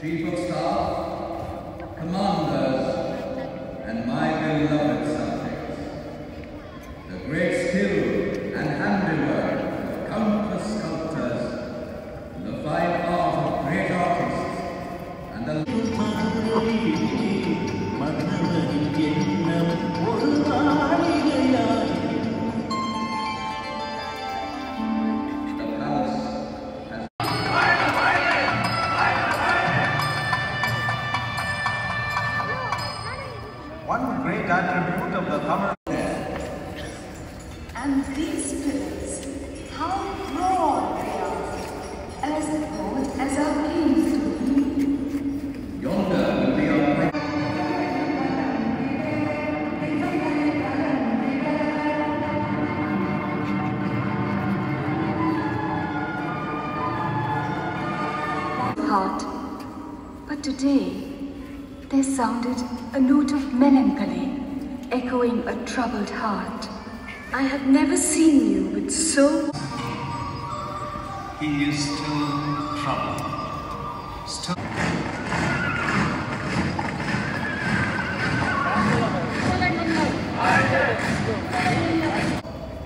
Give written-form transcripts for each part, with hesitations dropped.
Chief of Staff, Commanders, and my beloved subjects, the great skill and handiwork of countless sculptors, the fine art of great artists, and one great attribute of the Tamil. And these pillars, how broad they are, as broad as our kings to be. Yonder will be our great. Heart, but today there sounded a note of melancholy, echoing a troubled heart. I have never seen you with so... He is still troubled. Still...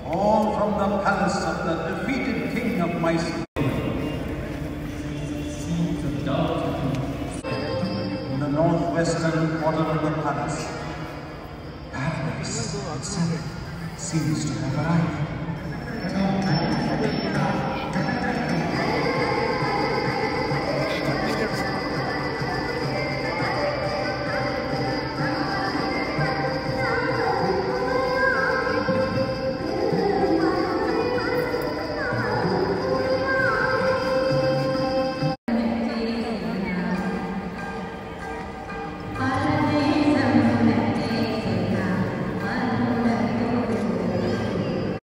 All from the palace of the defeated king of Mycenae. Northwestern quarter of the palace. Paradise itself seems to have arrived.